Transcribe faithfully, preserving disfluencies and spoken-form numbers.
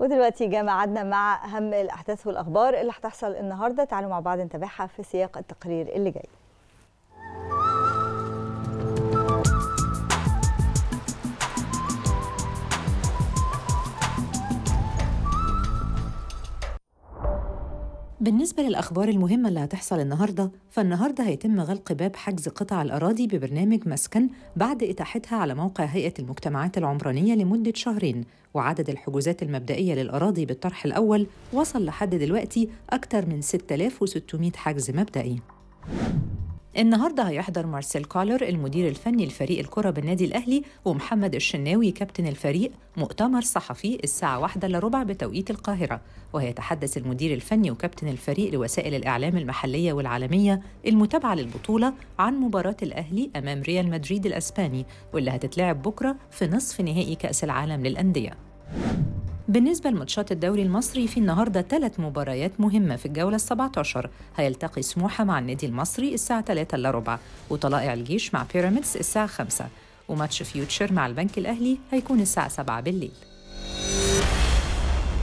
ودلوقتي جاء ميعادنا مع أهم الأحداث والأخبار اللي هتحصل النهارده، تعالوا مع بعض نتابعها في سياق التقرير اللي جاي. بالنسبة للأخبار المهمة اللي هتحصل النهاردة، فالنهاردة هيتم غلق باب حجز قطع الأراضي ببرنامج مسكن بعد إتاحتها على موقع هيئة المجتمعات العمرانية لمدة شهرين، وعدد الحجوزات المبدئية للأراضي بالطرح الأول وصل لحد دلوقتي أكتر من ستة آلاف وستمائة حجز مبدئي. النهارده هيحضر مارسيل كولر المدير الفني لفريق الكرة بالنادي الأهلي ومحمد الشناوي كابتن الفريق مؤتمر صحفي الساعة واحدة إلا ربع بتوقيت القاهرة، وهيتحدث المدير الفني وكابتن الفريق لوسائل الإعلام المحلية والعالمية المتابعة للبطولة عن مباراة الأهلي أمام ريال مدريد الأسباني واللي هتتلعب بكرة في نصف نهائي كأس العالم للأندية. بالنسبة لماتشات الدوري المصري، في النهارده ثلاث مباريات مهمة في الجولة السبعة عشر، هيلتقي سموحه مع النادي المصري الساعة ثلاثة إلا ربع، وطلائع الجيش مع بيراميدز الساعة خمسة، وماتش فيوتشر مع البنك الاهلي هيكون الساعة سبعة بالليل.